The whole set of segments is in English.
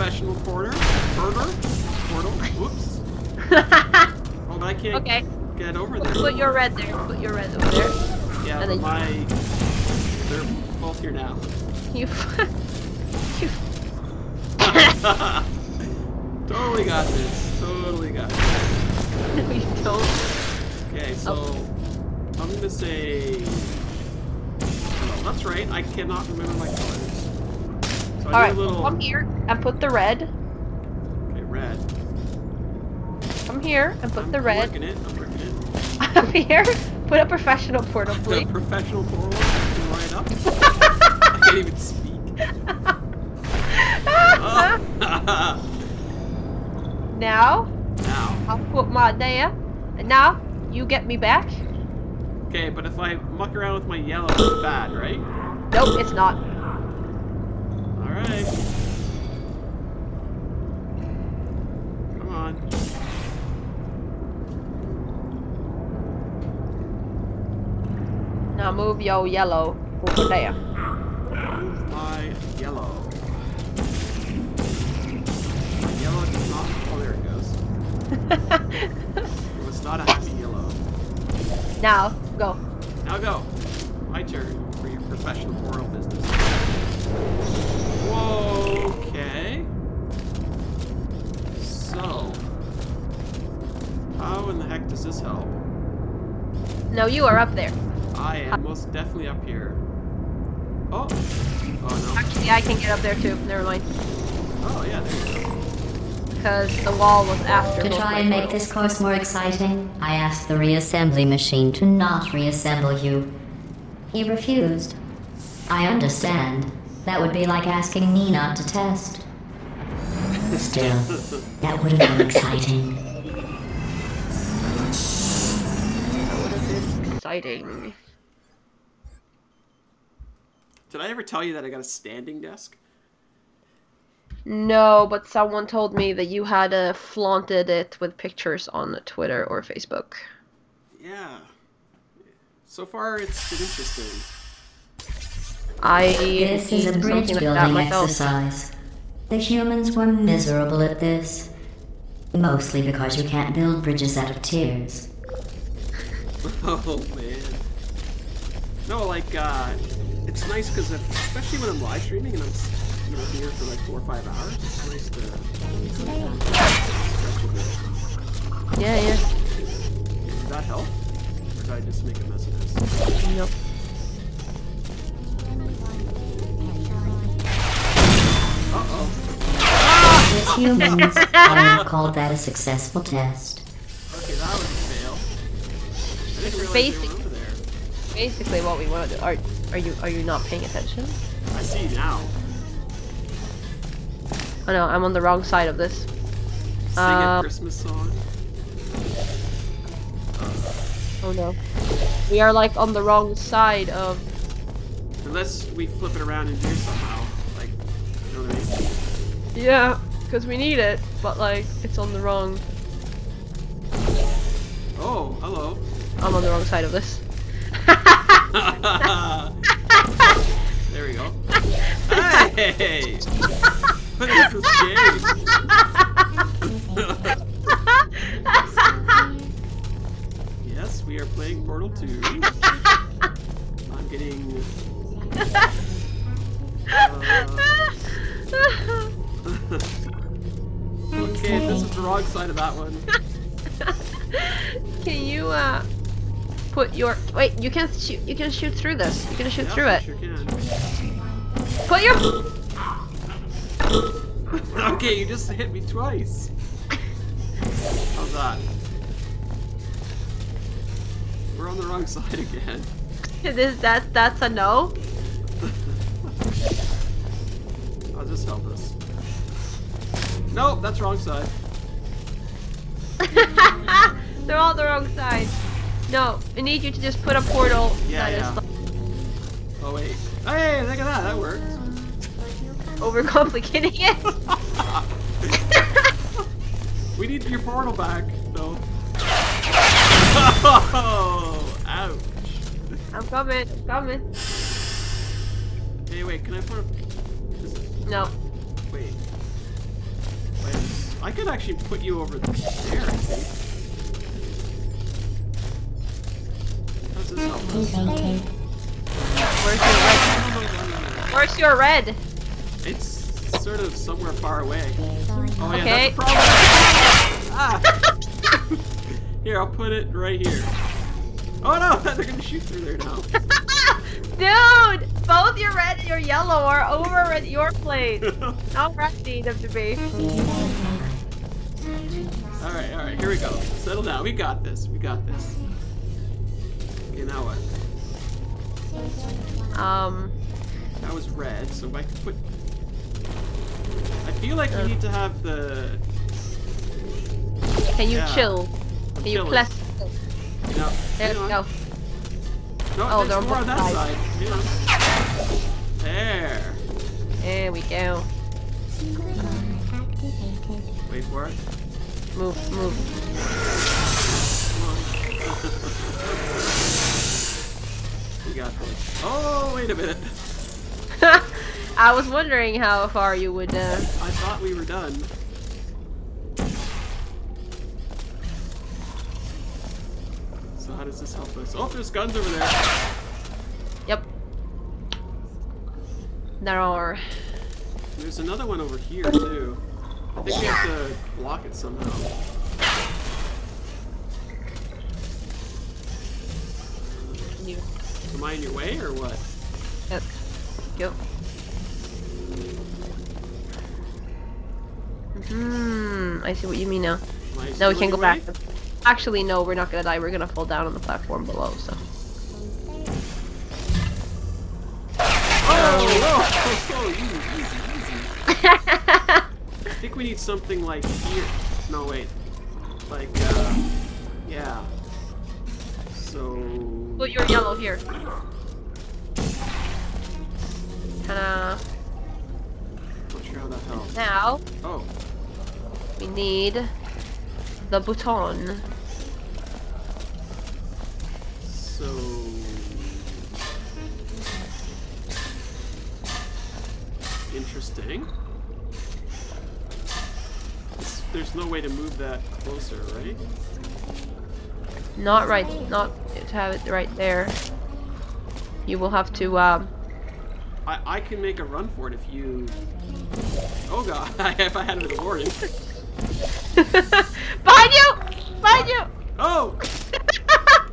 professional portal. Whoops. Hold on, I can't get over there. Put your red there. Put your red over there. Yeah, and then they're both here now. Totally got this. Totally got this. No, you don't. Okay, so I'm gonna say. Oh, that's right. I cannot remember my colors. So all right, come here and put the red. Okay, red. Come here and put the red. I'm working it. Up here, put a professional portal, please. A professional portal? Right up. I can't even speak. Now. I'll put my there. And now, you get me back. Okay, but if I muck around with my yellow, it's bad, right? Nope, it's not. Alright. Come on. Now move your yellow over there. Move my yellow. My yellow does not... Oh, there it goes. It was not a happy yellow. Now, go. Now go. My turn for your professional moral business. Whoa, okay. So, how in the heck does this help? No, you are up there. I am most definitely up here. Oh! Oh no. Actually, I can get up there too. Never mind. Oh yeah, there you go. Because the wall was after. To try and make this course more exciting, I asked the reassembly machine to not reassemble you. He refused. I understand. That would be like asking me not to test. Still, that would have been exciting. Exciting. Did I ever tell you that I got a standing desk? No, but someone told me that you had flaunted it with pictures on Twitter or Facebook. Yeah. So far, it's been interesting. This is a bridge-building exercise. The humans were miserable at this. Mostly because you can't build bridges out of tears. Oh, man. No, like, it's nice because, especially when I'm live streaming and I'm... here for like 4 or 5 hours. It's nice to stretch a bit. Yeah. Did that help? Or did I just make a mess of this? Nope. Uh-oh. With humans, I would have called that a successful test. Okay, that was a fail. I didn't realize they were over there. Basically what we want to do. Are you not paying attention? I see now. Oh no, I'm on the wrong side of this. Sing a Christmas song. Oh no. We are like on the wrong side of... Unless we flip it around in here somehow. Like, you know what I mean? Yeah, because we need it, but like, it's on the wrong... Oh, hello. I'm on the wrong side of this. There we go. Hey! What is this game? Yes, we are playing Portal 2. I'm getting... Okay, this is the wrong side of that one. Can you, put your... Wait, you can shoot through this. You can shoot through it. Sure can. Put your... Okay, you just hit me twice. How's that? We're on the wrong side again. That's a no? I'll just help us. No, that's wrong side. They're all the wrong side. No, I need you to just put a portal. Yeah. Oh wait. Hey, look at that. That worked. Overcomplicating it. We need your portal back, though. Oh, ouch. I'm coming. Hey, wait, can I put a... No. Wait. I could actually put you over there, I think. How's this help? Where's your red? It's sort of somewhere far away. Oh yeah, okay. That's a problem. Ah. Here, I'll put it right here. Oh no, they're gonna shoot through there now. Dude! Both your red and your yellow are over at your place. Not resting them to be. Alright, alright, here we go. Settle down. We got this. We got this. Okay, now what? That was red, so I can put... I feel like you need to have the... Can you chill? Can you plus? No. There we go. No, oh, there's more on that side. Yeah. There. There we go. Wait for it. Move, move. We got this. Oh, wait a minute. I was wondering how far you would. I thought we were done. How does this help us? Oh, there's guns over there. Yep. There are. There's another one over here too. I think we have to block it somehow. Am I in your way or what? Yep. Go. Hmm. I see what you mean now. Now we can go back. Actually, no, we're not gonna die. We're gonna fall down on the platform below, so. Oh, easy, easy, easy. I think we need something like here. No, wait. Like, yeah. So. Put your yellow here. Ta-da. Not sure how that helps. Now. Oh. We need. The button. So interesting. There's no way to move that closer, right? Not right. Not to have it right there. You will have to. I can make a run for it if you. Oh god! If I had an warning. Behind you! Behind you! Oh!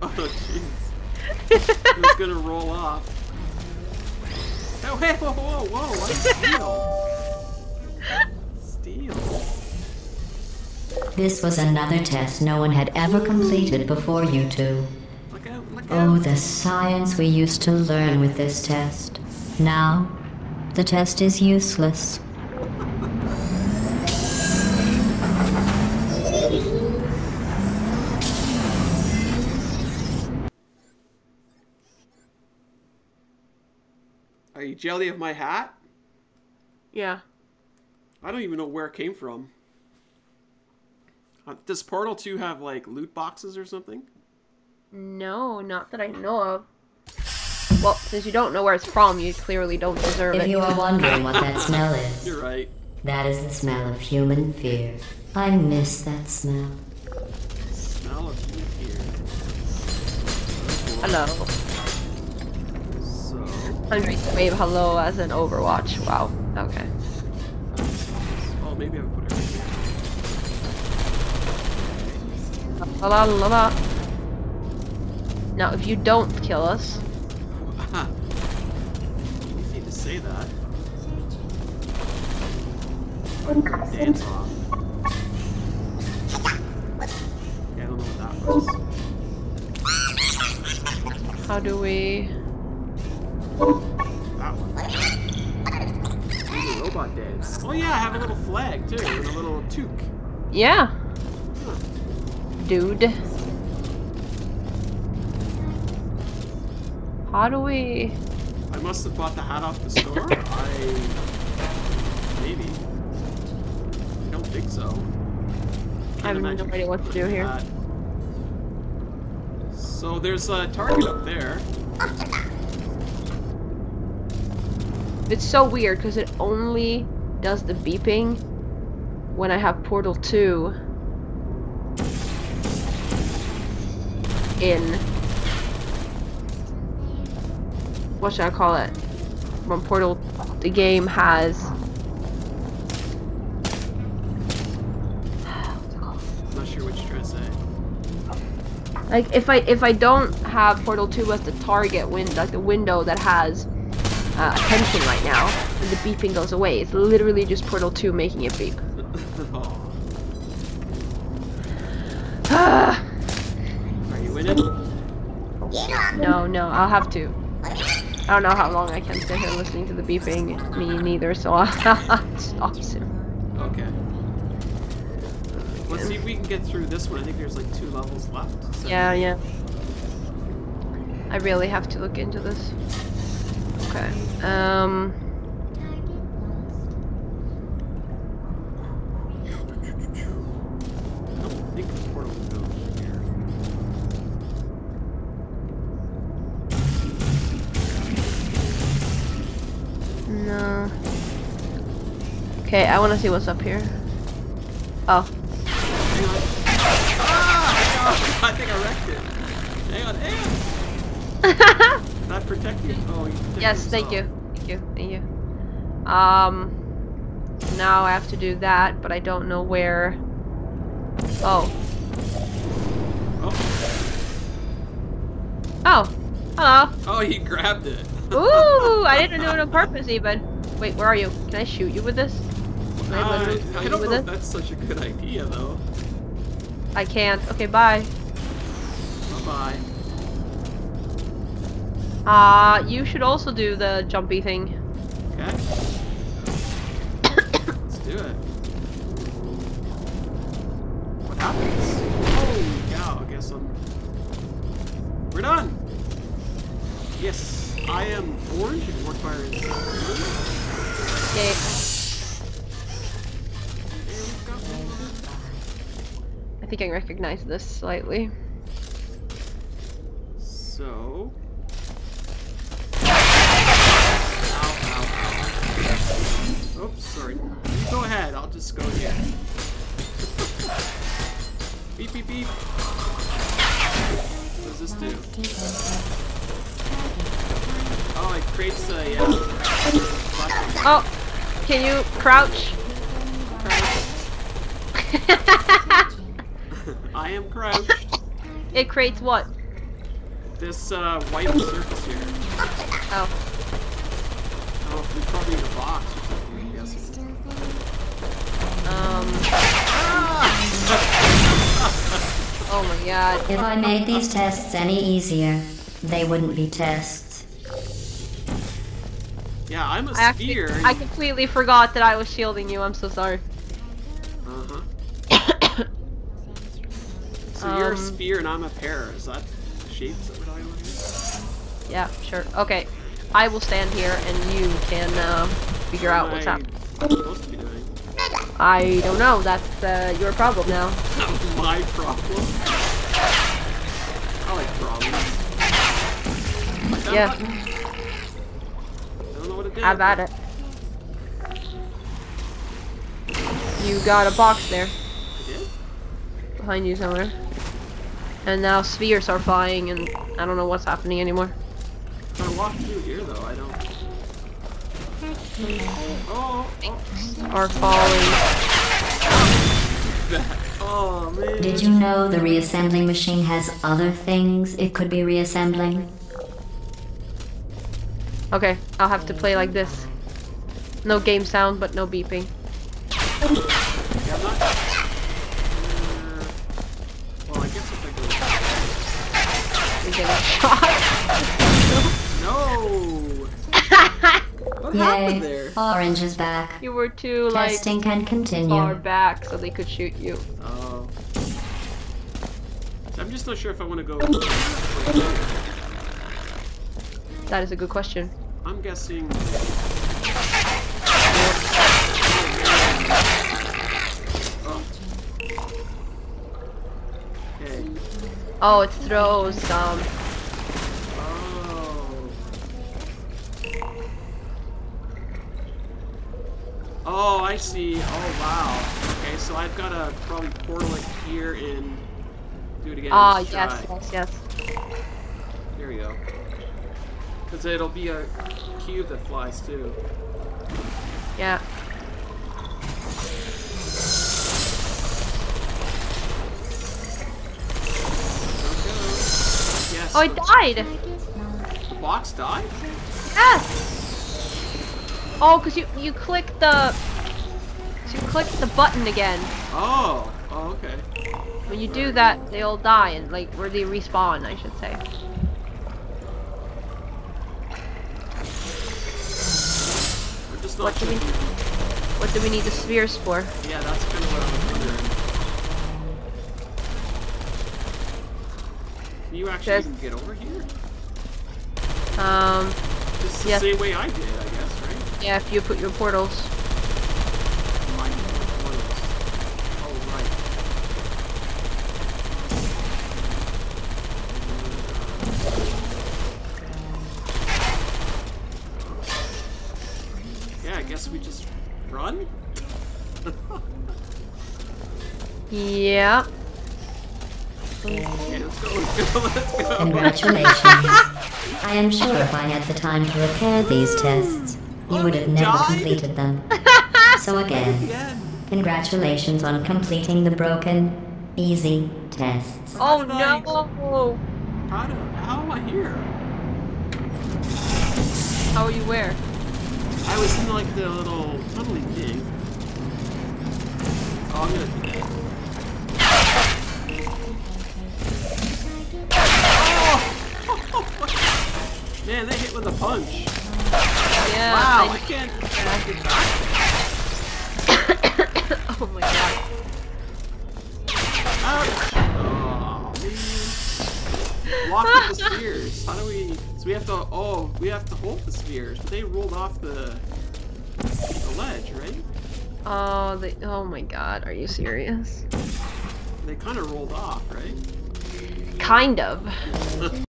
Oh, jeez. It was gonna roll off. Oh, hey, whoa, whoa, whoa, what? Steal. Steal. This was another test no one had ever completed before you two. Look out, look out. Oh, the science we used to learn with this test. Now, the test is useless. Are you jelly of my hat? Yeah. I don't even know where it came from. Does Portal 2 have, like, loot boxes or something? No, not that I know of. Well, since you don't know where it's from, you clearly don't deserve it. If you are wondering what that smell is... You're right. That is the smell of human fear. I miss that smell. Smell of human fear. Hello. Wave hello as an Overwatch. Wow. Okay. Oh, maybe I put it right here. La la la la. Now, if you don't kill us. You need to say that. Dance off. Yeah, I don't know what that was. How do we. Ooh, robot dance. Oh yeah, I have a little flag too, and a little toque. Yeah. Huh. Dude. How do we... I must have bought the hat off the store? Maybe. I don't think so. I have no idea what to do here. Hat. So there's a target up there. It's so weird because it only does the beeping when I have Portal 2 in, what should I call it, when Portal, the game has, what's it called? I'm not sure what you're trying to say. Like, if I don't have Portal 2 as the target window, like the window that has attention right now, and the beeping goes away. It's literally just Portal 2 making it beep. Are you winning? No, I'll have to. I don't know how long I can sit here listening to the beeping. Me neither, so I'll have to stop soon. Okay. Let's see if we can get through this one. I think there's like 2 levels left. So. Yeah. I really have to look into this. Okay. I don't think the portal goes here. No. Okay, I want to see what's up here. Oh. Hang on. Ah! I think I wrecked it. Hang on. Not protected? Oh, you protected yourself. Thank you. So now I have to do that, but I don't know where. Oh. Hello. Oh, you grabbed it. Ooh, I didn't do it on purpose even. Wait, where are you? Can I shoot you with this? I don't know if that's such a good idea though. I can't. Okay, bye. Bye-bye. You should also do the jumpy thing. Okay. Let's do it. What happens? Holy cow, I guess we're done! Yes, I am orange and WardFire is blue. I think I recognize this slightly. So... Oops, sorry. You go ahead, I'll just go here. Beep, beep, beep. What does this do? Oh, it creates a, Oh! Can you crouch? Crouch. I am crouched. It creates what? This, white surface here. Oh. Oh, we probably need a box or something, I guess. Oh my god. If I made these tests any easier, they wouldn't be tests. Yeah, I'm a sphere. I completely forgot that I was shielding you, I'm so sorry. Uh-huh. So you're a sphere and I'm a pear, is that the shapes that we're talking about here? Yeah, sure. Okay. I will stand here and you can figure out what's happening. What's I supposed to be doing? I don't know. That's your problem now. My problem? I like problems. Yeah. I don't know what it did. I've had it. You got a box there. I did? Behind you somewhere. And now spheres are flying and I don't know what's happening anymore. I walk through here though, I don't. Oh. Are falling. Oh man. Did you know the reassembling machine has other things it could be reassembling? Okay, I'll have to play like this. No game sound, but no beeping. Yeah, I'm not... Well, I guess if I go. You get a shot. No! What happened there? Orange is back. You were too, like, testing can continue. Far back so they could shoot you. Oh. I'm just not sure if I want to go... That is a good question. I'm guessing... Oh. Okay. Oh, it throws some... Oh, I see. Oh, wow. Okay, Okay, so I've got to probably portal it here and do it again. Ah, yes. There we go. Because it'll be a cube that flies too. Yeah. Yes. Oh, it died! The box died? Yes! Oh, because you click the... You click the button again. Oh. Oh, okay. When you do that, they all die, and like, where they respawn, I should say. What do we need the spheres for? Yeah, that's kind of what I was wondering. Can you actually even get over here? Just the same way I did, I guess, right? Yeah, if you put your portals. Mine portals. Oh, right. Yeah, I guess we just run? Yeah. Okay, let's go. Let's go. Congratulations. I am sure if I had the time to repair these tests, you would have never completed them. So again, congratulations on completing the broken, easy tests. Oh no! How am I here? How are you where? I was in like the little tunnely thing. Oh, I'm gonna do that. Oh! Man, they hit with a punch. Yeah. Wow, I can't get back. Oh my god. Ouch. Oh, man. Lock with the spheres. How do we... So we have to, we have to hold the spheres, but they rolled off the ledge, right? Oh, oh my god, are you serious? They kind of rolled off, right? Kind of.